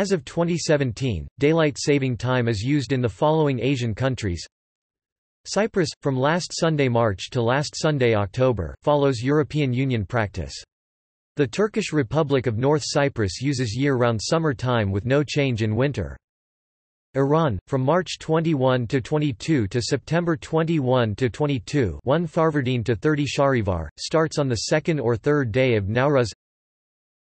As of 2017, daylight saving time is used in the following Asian countries. Cyprus, from last Sunday March to last Sunday October, follows European Union practice. The Turkish Republic of North Cyprus uses year-round summer time with no change in winter. Iran, from March 21 to 22 to September 21 to 22 1 Farvardin to 30 Shahrivar, starts on the second or third day of Nowruz.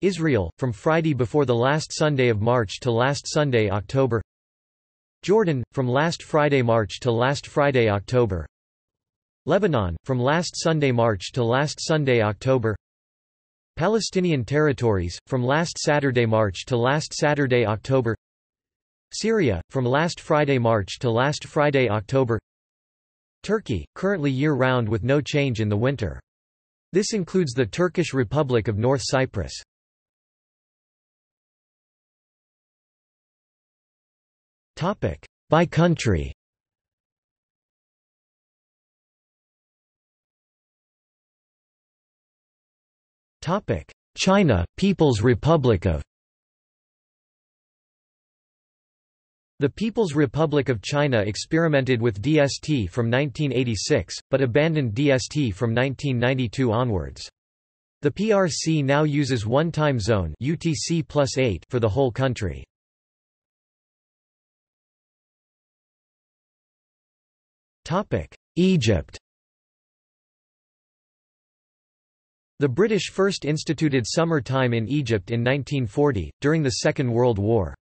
Israel, from Friday before the last Sunday of March to last Sunday October. Jordan, from last Friday March to last Friday October. Lebanon, from last Sunday March to last Sunday October. Palestinian territories, from last Saturday March to last Saturday October. Syria, from last Friday March to last Friday October. Turkey, currently year-round with no change in the winter. This includes the Turkish Republic of North Cyprus. By country. China, People's Republic of. The People's Republic of China experimented with DST from 1986, but abandoned DST from 1992 onwards. The PRC now uses one time zone (UTC+8) for the whole country. Egypt. The British first instituted summer time in Egypt in 1940, during the Second World War.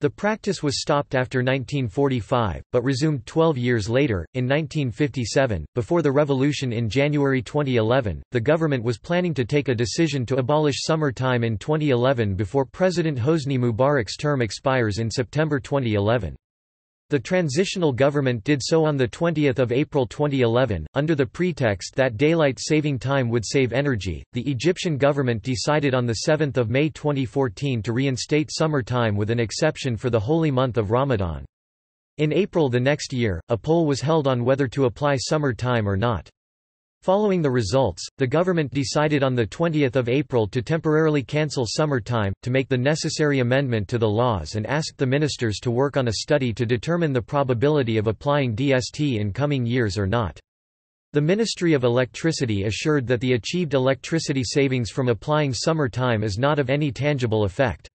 The practice was stopped after 1945, but resumed 12 years later, in 1957. Before the revolution in January 2011, the government was planning to take a decision to abolish summer time in 2011 before President Hosni Mubarak's term expires in September 2011. The transitional government did so on 20 April 2011, under the pretext that daylight saving time would save energy. The Egyptian government decided on 7 May 2014 to reinstate summer time with an exception for the holy month of Ramadan. In April the next year, a poll was held on whether to apply summer time or not. Following the results, the government decided on 20 April to temporarily cancel summer time, to make the necessary amendment to the laws and asked the ministers to work on a study to determine the probability of applying DST in coming years or not. The Ministry of Electricity assured that the achieved electricity savings from applying summer time is not of any tangible effect.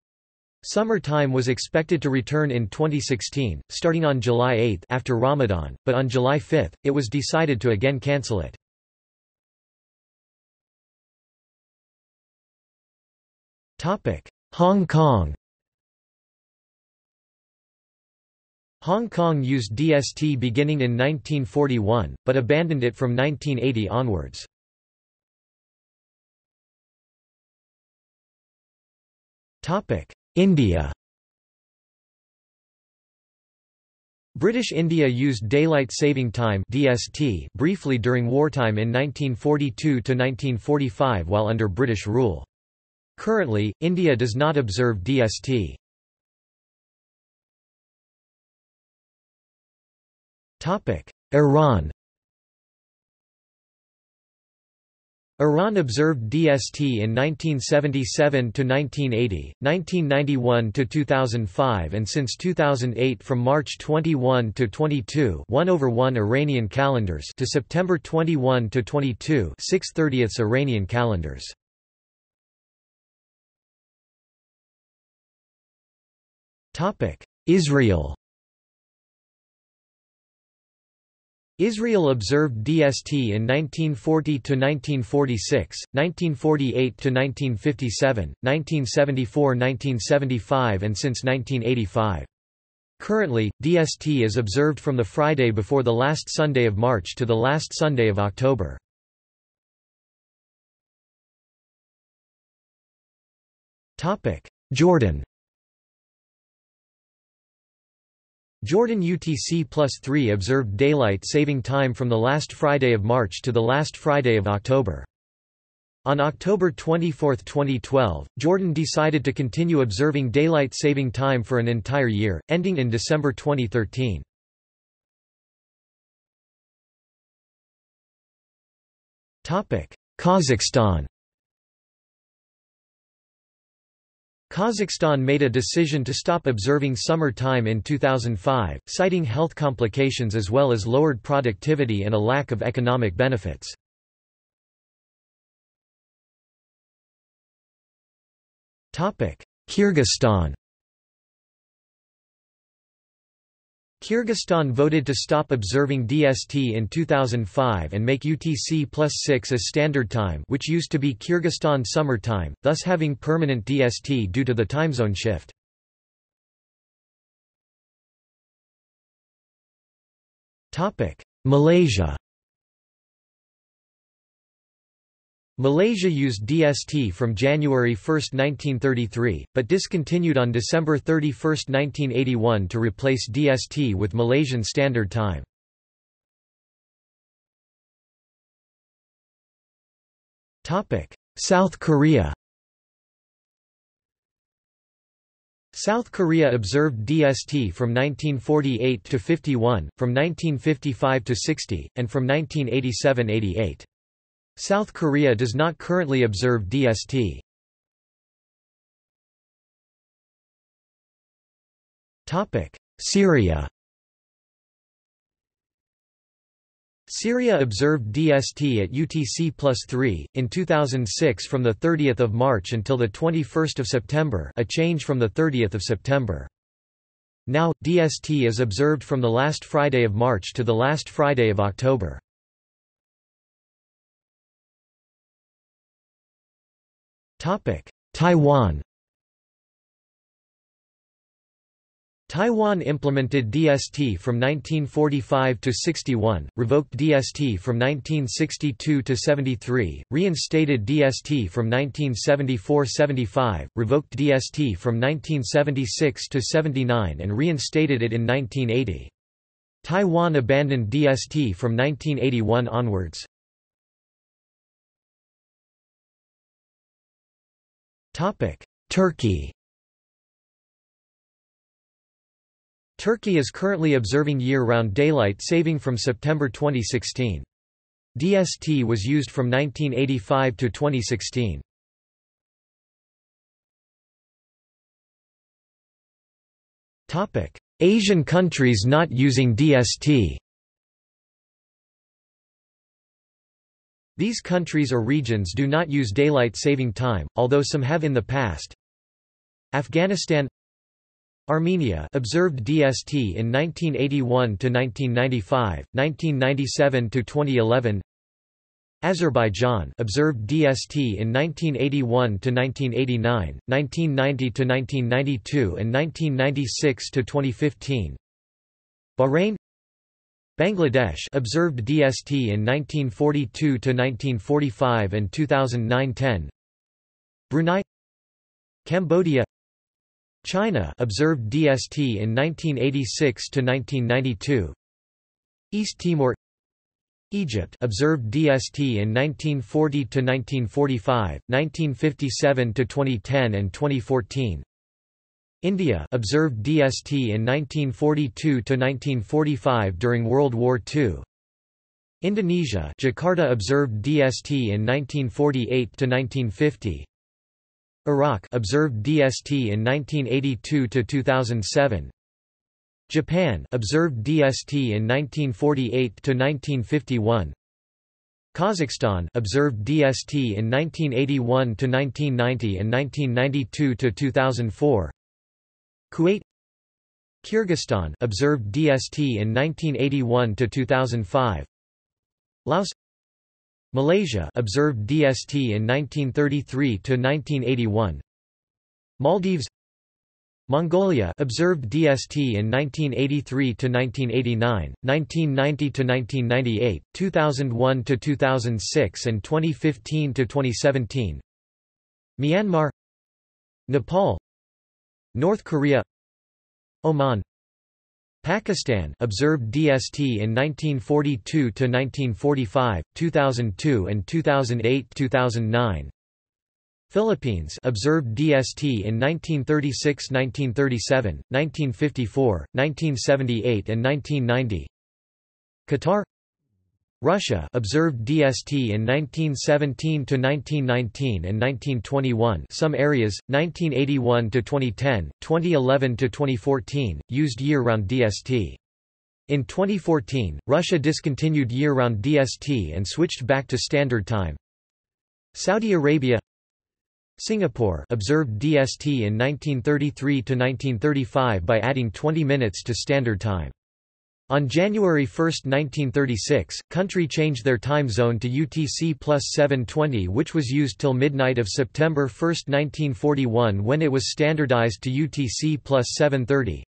Summer time was expected to return in 2016, starting on July 8 after Ramadan, but on July 5, it was decided to again cancel it. Hong Kong. Hong Kong used DST beginning in 1941, but abandoned it from 1980 onwards. India. British India used daylight saving time (DST) briefly during wartime in 1942 to 1945 while under British rule. Currently, India does not observe DST. Iran. Iran observed DST in 1977 to 1980, 1991 to 2005, and since 2008 from March 21 to 22, 1/1 Iranian calendars, to September 21 to 22, 6/30 Iranian calendars. Israel. Israel observed DST in 1940 to 1946, 1948 to 1957, 1974–1975 and since 1985. Currently, DST is observed from the Friday before the last Sunday of March to the last Sunday of October. Jordan. Jordan UTC+3 observed daylight saving time from the last Friday of March to the last Friday of October. On October 24, 2012, Jordan decided to continue observing daylight saving time for an entire year, ending in December 2013. Kazakhstan. Kazakhstan made a decision to stop observing summer time in 2005, citing health complications as well as lowered productivity and a lack of economic benefits. Kyrgyzstan. Kyrgyzstan voted to stop observing DST in 2005 and make UTC+6 as standard time, which used to be Kyrgyzstan summer time, thus having permanent DST due to the time zone shift. Malaysia. Malaysia used DST from January 1, 1933, but discontinued on December 31, 1981 to replace DST with Malaysian Standard Time. South Korea. South Korea observed DST from 1948 to 51, from 1955 to 60, and from 1987–88. South Korea does not currently observe DST. Syria. Syria observed DST at UTC+3, in 2006 from 30 March until 21 September, a change from 30 September. Now, DST is observed from the last Friday of March to the last Friday of October. Taiwan. Taiwan implemented DST from 1945 to 61, revoked DST from 1962 to 73, reinstated DST from 1974–75, revoked DST from 1976 to 79 and reinstated it in 1980. Taiwan abandoned DST from 1981 onwards. Turkey. Turkey is currently observing year-round daylight saving from September 2016. DST was used from 1985 to 2016. Asian countries not using DST. These countries or regions do not use daylight saving time, although some have in the past. Afghanistan. Armenia observed DST in 1981 to 1995, 1997 to 2011. Azerbaijan observed DST in 1981 to 1989, 1990 to 1992 and 1996 to 2015. Bahrain. Bangladesh observed DST in 1942 to 1945 and 2009–10. Brunei. Cambodia. China observed DST in 1986 to 1992. East Timor. Egypt observed DST in 1940 to 1945, 1957 to 2010 and 2014. India observed DST in 1942 to 1945 during World War II. Indonesia, Jakarta observed DST in 1948 to 1950. Iraq observed DST in 1982 to 2007. Japan observed DST in 1948 to 1951. Kazakhstan observed DST in 1981 to 1990 and 1992 to 2004. Kuwait. Kyrgyzstan observed DST in 1981 to 2005. Laos. Malaysia observed DST in 1933 to 1981. Maldives. Mongolia observed DST in 1983 to 1989, 1990 to 1998, 2001 to 2006 and 2015 to 2017. Myanmar. Nepal. North Korea. Oman. Pakistan observed DST in 1942 to 1945, 2002 and 2008–2009. Philippines observed DST in 1936, 1937, 1954, 1978 and 1990. Qatar. Russia observed DST in 1917 to 1919 and 1921. Some areas 1981 to 2010, 2011 to 2014 used year-round DST. In 2014, Russia discontinued year-round DST and switched back to standard time. Saudi Arabia, Singapore observed DST in 1933 to 1935 by adding 20 minutes to standard time. On January 1, 1936, country changed their time zone to UTC+720, which was used till midnight of September 1, 1941, when it was standardized to UTC+730.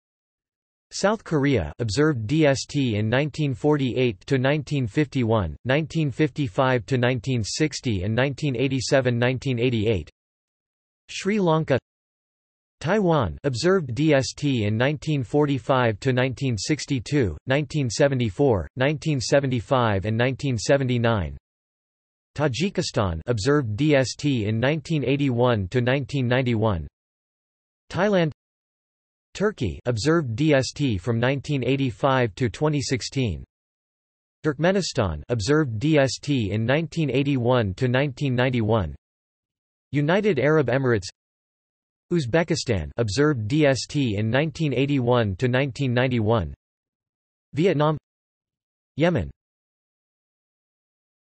South Korea observed DST in 1948 to 1951, 1955 to 1960, and 1987-1988. Sri Lanka. Taiwan observed DST in 1945 to 1962, 1974, 1975 and 1979. Tajikistan observed DST in 1981 to 1991. Thailand. Turkey observed DST from 1985 to 2016. Turkmenistan observed DST in 1981 to 1991. United Arab Emirates. Uzbekistan observed DST in 1981 to 1991. Vietnam. Yemen